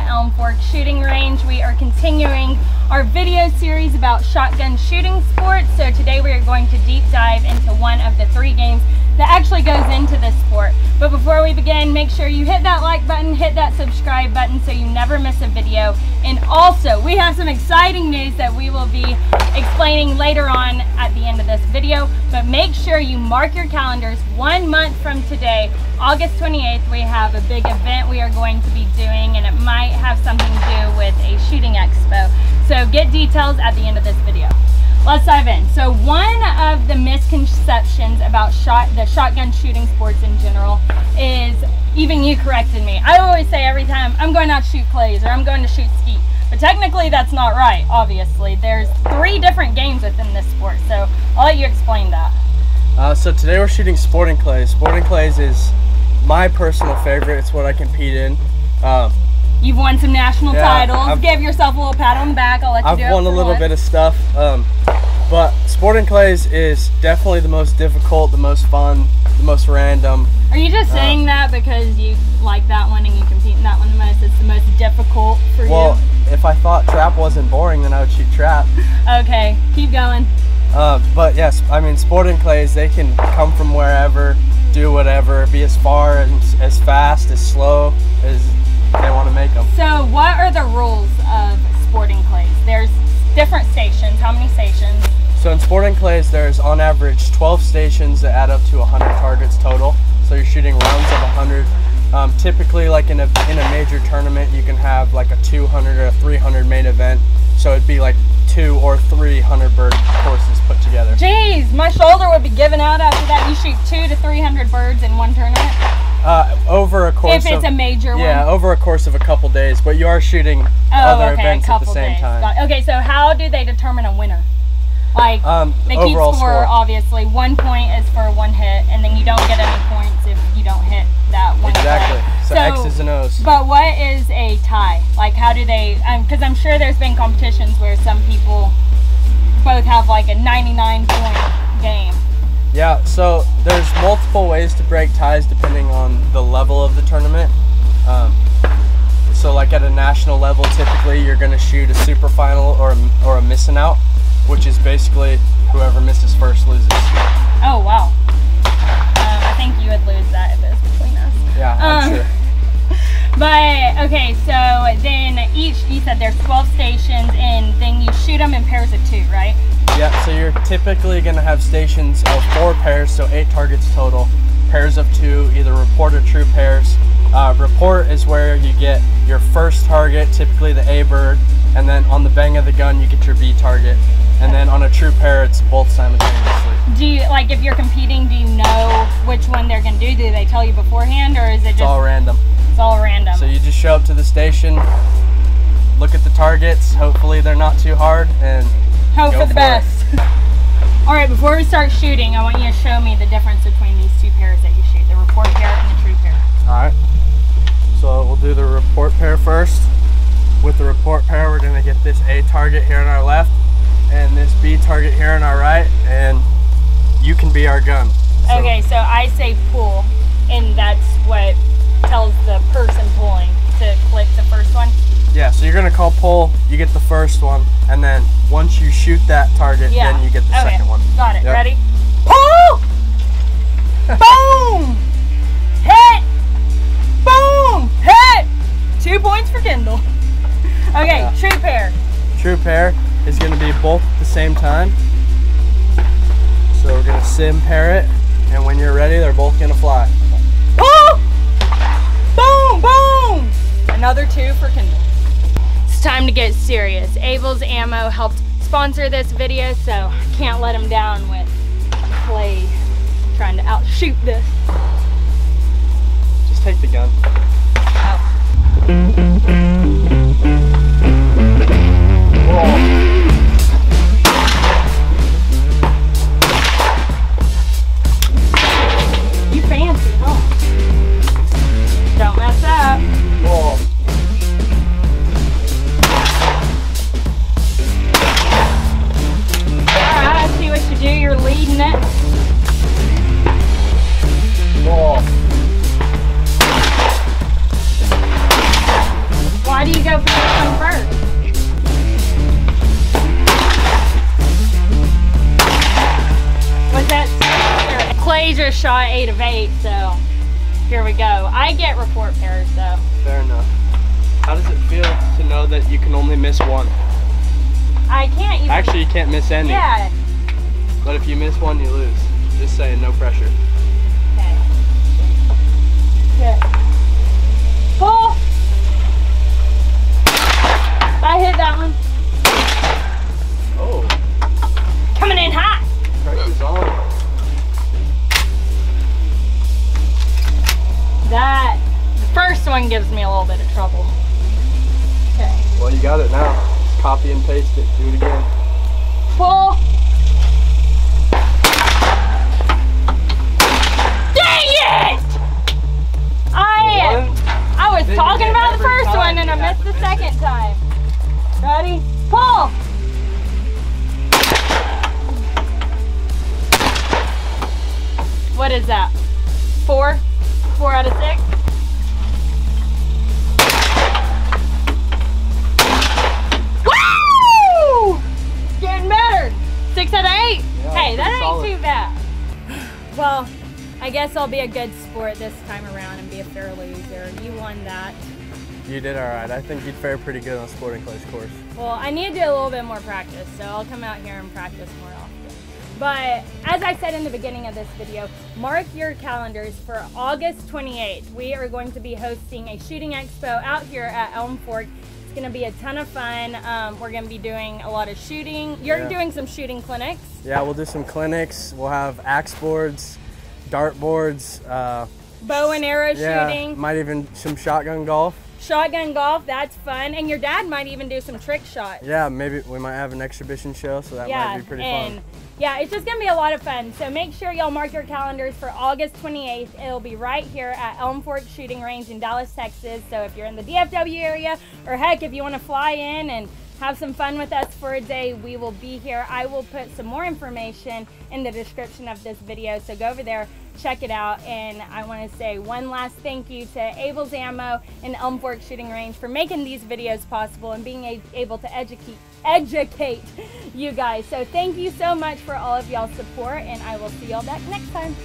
at Elm Fork Shooting Range. We are continuing our video series about shotgun shooting sports. So today we are going to deep dive into one of the three games that actually goes into this sport. But before we begin, make sure you hit that like button, hit that subscribe button so you never miss a video. And also, we have some exciting news that we will be explaining later on at the end of this video. But make sure you mark your calendars. 1 month from today, August 28th, we have a big event we are going to be doing, and it might have something to do with a shooting expo. So get details at the end of this video. Let's dive in. So one of the misconceptions about the shotgun shooting sports in general is, even you corrected me, I always say every time, I'm going out to shoot clays or I'm going to shoot skeet. But technically that's not right, obviously. There's three different games within this sport, so I'll let you explain that. So today we're shooting Sporting Clays. Sporting Clays is my personal favorite. It's what I compete in. You've won some national titles. Give yourself a little pat on the back. I'll let you do it. I've won a little bit of stuff. But Sporting Clays is definitely the most difficult, the most fun, the most random. Are you just saying that because you like that one and you compete in that one the most? It's the most difficult for you? Well, if I thought trap wasn't boring, then I would shoot trap. Okay, keep going. But yes, I mean, Sporting Clays, they can come from wherever, do whatever, be as far, as fast, as slow, as they want to make them. So what are the rules of Sporting Clays? There's different stations. How many stations? So in Sporting Clays, there's on average 12 stations that add up to 100 targets total. So you're shooting rounds of 100. Typically, like in a major tournament, you can have like a 200 or a 300 main event. So it'd be like 200 or 300 bird courses put together. Jeez, my shoulder would be giving out after that. You shoot 200 to 300 birds in one tournament? Over a course of... If it's a major one? Yeah, over a course of a couple days, but you are shooting other events at the same time. Okay, so how do they determine a winner? Like, they keep score, obviously. 1 point is for one hit, and then you don't get any points if you don't hit that one hit. Exactly. So X's and O's. But what is a tie? Like, how do they... Because I'm sure there's been competitions where some people both have, like, a 99-point game. Yeah, so there's multiple ways to break ties depending on the level of the tournament. So like at a national level, typically you're going to shoot a super final or a missing out, which is basically whoever misses first loses. Oh, wow. I think you would lose that if it was between us. Yeah, I'm sure. But, okay, so then you said there's 12 stations, and then you shoot them in pairs of 2, right? Yeah, so you're typically going to have stations of 4 pairs, so 8 targets total. Pairs of 2, either report or true pairs. Report is where you get your first target, typically the A bird, and then on the bang of the gun you get your B target. And then on a true pair, it's both simultaneously. Do you, like, if you're competing, do you know which one they're going to do? Do they tell you beforehand, or is it just... It's all random. It's all random. So you just show up to the station, look at the targets, hopefully they're not too hard, and... Hope for the best. All right, before we start shooting, I want you to show me the difference between these 2 pairs that you shoot, the report pair and the true pair. All right, so we'll do the report pair first. With the report pair, we're gonna get this A target here on our left and this B target here on our right, and you can be our gun. So. Okay, so I say pull, and that's what tells the person pulling to click the first one. Yeah, so you're going to call pull, you get the first one, and then once you shoot that target, then you get the second one. Got it. Yep. Ready? Pull! Boom! Hit! Boom! Hit! 2 points for Kendall. Okay, true pair. True pair is going to be both at the same time. So we're going to sim pair it, and when you're ready, they're both going to fly. Pull! Boom! Boom! Another 2 for Kendall. Time to get serious. Abel's Ammo helped sponsor this video, so can't let him down with Clay trying to outshoot this. Just take the gun. Oh. You fancy, huh? Don't mess up. Oh. Do you're leading it? Why do you Clay just shot 8 of 8, so here we go. I get report pairs, though. Fair enough. How does it feel to know that you can only miss one? I can't even. Actually, you can't miss any. Yeah. But if you miss one, you lose. Just saying, no pressure. Okay. Good. Pull. I hit that one. Oh. Coming in hot. Pressure's on. That first one gives me a little bit of trouble. Okay. Well, you got it now. Just copy and paste it. Do it again. Pull. Dang it! I was talking about the first one and I missed the second time. Ready? Pull. What is that? 4? 4 out of 6? Getting better. 6 out of 8. Yeah, hey, that ain't solid. Too bad. Well, I guess I'll be a good sport this time around and be a fair loser. You won that. You did all right. I think you'd fare pretty good on the Sporting Clays course. Well, I need to do a little bit more practice, so I'll come out here and practice more often. But as I said in the beginning of this video, mark your calendars for August 28th. We are going to be hosting a shooting expo out here at Elm Fork. It's going to be a ton of fun. We're going to be doing a lot of shooting. You're doing some shooting clinics. Yeah, we'll do some clinics. We'll have axe boards, dart boards, bow and arrow shooting. Might even some shotgun golf. Shotgun golf, that's fun. And your dad might even do some trick shots. Yeah, maybe we might have an exhibition show, so that might be pretty fun. Yeah, it's just going to be a lot of fun. So make sure y'all mark your calendars for August 28th. It'll be right here at Elm Fork Shooting Range in Dallas, Texas. So if you're in the DFW area, or heck, if you want to fly in and have some fun with us for a day, we will be here. I will put some more information in the description of this video. So go over there, check it out. And I want to say one last thank you to Abel's Ammo and Elm Fork Shooting Range for making these videos possible and being able to educate you guys. So thank you so much for all of y'all's support, and I will see y'all back next time.